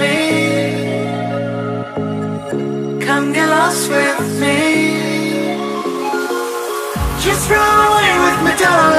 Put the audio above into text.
me. Come get lost with me. Just run away with me, darling.